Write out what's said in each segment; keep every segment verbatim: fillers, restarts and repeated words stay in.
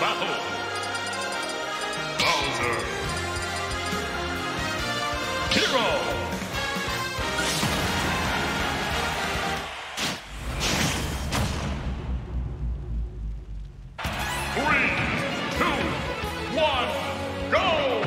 battle. Bowser. Hero. Three, two, one, go.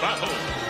Battle!